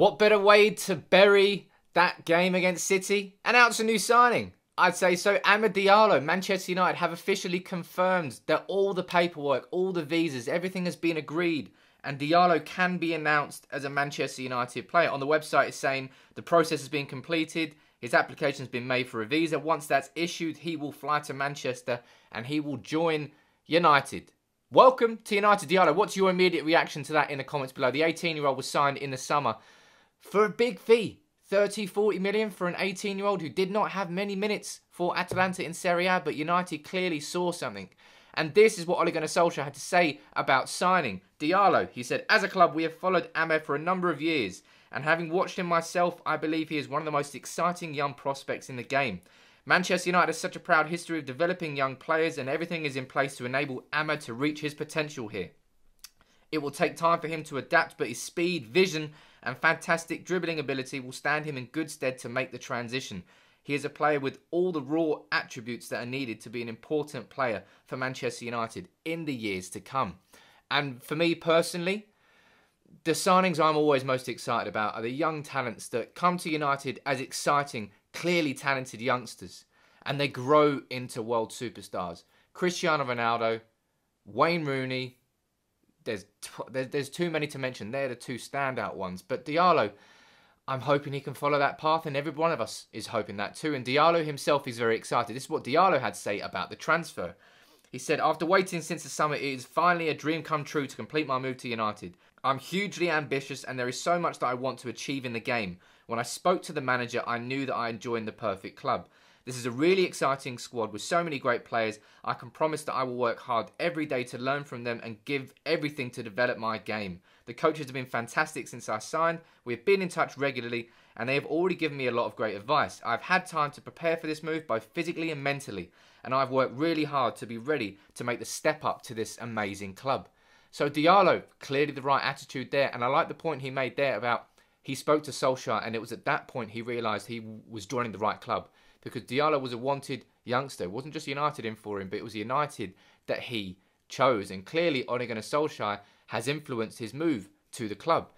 What better way to bury that game against City? Announce a new signing. I'd say so. Amad Diallo, Manchester United have officially confirmed that all the paperwork, all the visas, everything has been agreed. And Diallo can be announced as a Manchester United player. On the website it's saying the process has been completed. His application has been made for a visa. Once that's issued, he will fly to Manchester and he will join United. Welcome to United, Diallo. What's your immediate reaction to that in the comments below? The 18-year-old was signed in the summer for a big fee. 30, 40 million for an 18-year-old who did not have many minutes for Atalanta in Serie A, but United clearly saw something. And this is what Ole Gunnar Solskjaer had to say about signing Diallo. He said, as a club, we have followed Amad for a number of years, and having watched him myself, I believe he is one of the most exciting young prospects in the game. Manchester United has such a proud history of developing young players, and everything is in place to enable Amad to reach his potential here. It will take time for him to adapt, but his speed, vision and fantastic dribbling ability will stand him in good stead to make the transition. He is a player with all the raw attributes that are needed to be an important player for Manchester United in the years to come. And for me personally, the signings I'm always most excited about are the young talents that come to United as exciting, clearly talented youngsters. And they grow into world superstars. Cristiano Ronaldo, Wayne Rooney, there's too many to mention. They're the two standout ones. But Diallo, I'm hoping he can follow that path, and every one of us is hoping that too. And Diallo himself is very excited. This is what Diallo had to say about the transfer. He said, after waiting since the summer, it is finally a dream come true to complete my move to United. I'm hugely ambitious and there is so much that I want to achieve in the game. When I spoke to the manager, I knew that I had joined the perfect club. This is a really exciting squad with so many great players. I can promise that I will work hard every day to learn from them and give everything to develop my game. The coaches have been fantastic since I signed. We've been in touch regularly and they have already given me a lot of great advice. I've had time to prepare for this move both physically and mentally, and I've worked really hard to be ready to make the step up to this amazing club. So Diallo, clearly the right attitude there, and I like the point he made there about he spoke to Solskjaer and it was at that point he realised he was joining the right club. Because Diallo was a wanted youngster. It wasn't just United in for him, but it was United that he chose. And clearly, Ole Gunnar Solskjaer has influenced his move to the club.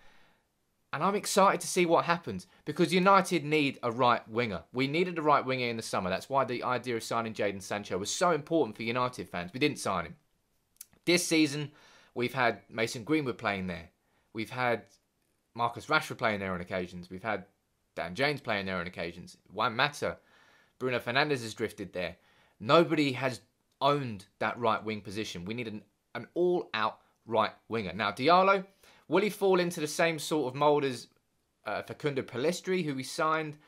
And I'm excited to see what happens. Because United need a right winger. We needed a right winger in the summer. That's why the idea of signing Jadon Sancho was so important for United fans. We didn't sign him. This season, we've had Mason Greenwood playing there. We've had Marcus Rashford playing there on occasions. We've had Dan James playing there on occasions. Why matter? Bruno Fernandes has drifted there. Nobody has owned that right wing position. We need an all-out right winger. Now, Diallo, will he fall into the same sort of mould as Facundo Pellistri, who we signed?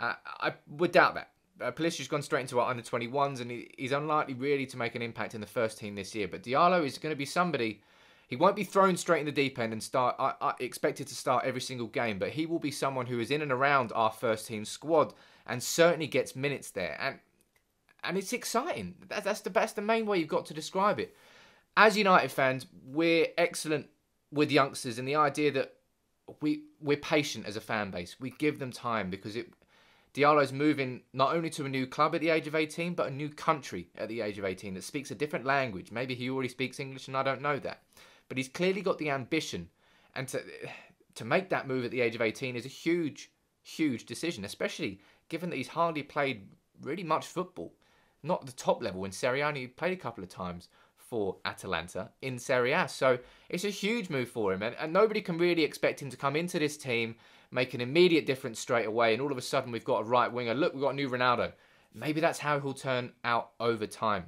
I would doubt that. Pellistri's gone straight into our under-21s, and he's unlikely really to make an impact in the first team this year. But Diallo is going to be somebody. He won't be thrown straight in the deep end and expected to start every single game, but he will be someone who is in and around our first team squad and certainly gets minutes there. And it's exciting. That's the main way you've got to describe it. As United fans, we're excellent with youngsters, and the idea that we're patient as a fan base. We give them time because Diallo's moving not only to a new club at the age of 18, but a new country at the age of 18 that speaks a different language. Maybe he already speaks English and I don't know that. But he's clearly got the ambition. And to make that move at the age of 18 is a huge, huge decision, especially given that he's hardly played really much football. Not at the top level in Serie A. He played a couple of times for Atalanta in Serie A. So it's a huge move for him. And nobody can really expect him to come into this team, make an immediate difference straight away, and all of a sudden we've got a right winger. Look, we've got a new Ronaldo. Maybe that's how he'll turn out over time.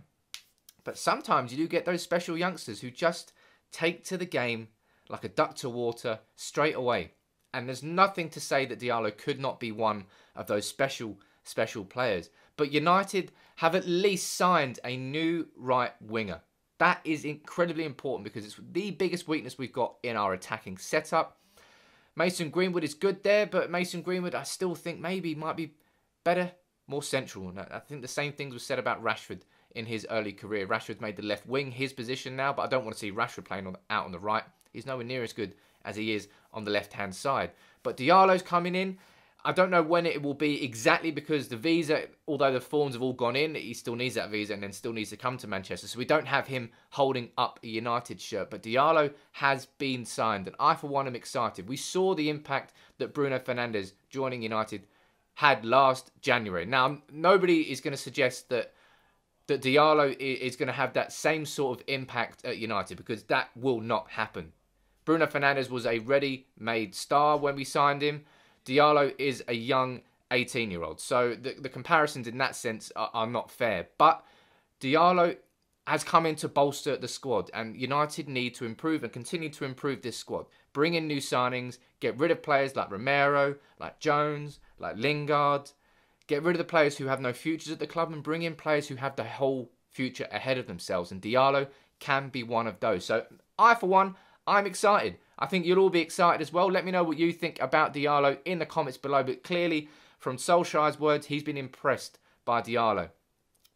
But sometimes you do get those special youngsters who just take to the game like a duck to water straight away. And there's nothing to say that Diallo could not be one of those special, special players. But United have at least signed a new right winger. That is incredibly important because it's the biggest weakness we've got in our attacking setup. Mason Greenwood is good there, but Mason Greenwood I still think maybe might be better, more central. I think the same things were said about Rashford in his early career. Rashford's made the left wing his position now, but I don't want to see Rashford playing out on the right. He's nowhere near as good as he is on the left-hand side. But Diallo's coming in. I don't know when it will be exactly, because the visa, although the forms have all gone in, he still needs that visa and then still needs to come to Manchester. So we don't have him holding up a United shirt. But Diallo has been signed, and I, for one, am excited. We saw the impact that Bruno Fernandes joining United had last January. Now, nobody is going to suggest that Diallo is going to have that same sort of impact at United, because that will not happen. Bruno Fernandes was a ready-made star when we signed him. Diallo is a young 18-year-old. So the comparisons in that sense are not fair. But Diallo has come in to bolster the squad, and United need to improve and continue to improve this squad. Bring in new signings, get rid of players like Romero, like Jones, like Lingard. Get rid of the players who have no futures at the club and bring in players who have the whole future ahead of themselves. And Diallo can be one of those. So I, for one, I'm excited. I think you'll all be excited as well. Let me know what you think about Diallo in the comments below. But clearly, from Solskjaer's words, he's been impressed by Diallo.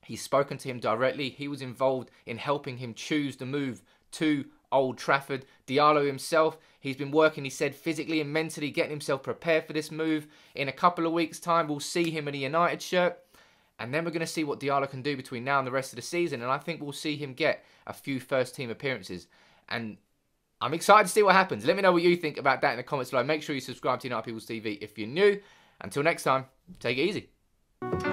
He's spoken to him directly. He was involved in helping him choose the move to Old Trafford. Diallo himself, he's been working, he said, physically and mentally, getting himself prepared for this move. In a couple of weeks' time, we'll see him in a United shirt. And then we're going to see what Diallo can do between now and the rest of the season. And I think we'll see him get a few first-team appearances. And I'm excited to see what happens. Let me know what you think about that in the comments below. Make sure you subscribe to United People's TV if you're new. Until next time, take it easy.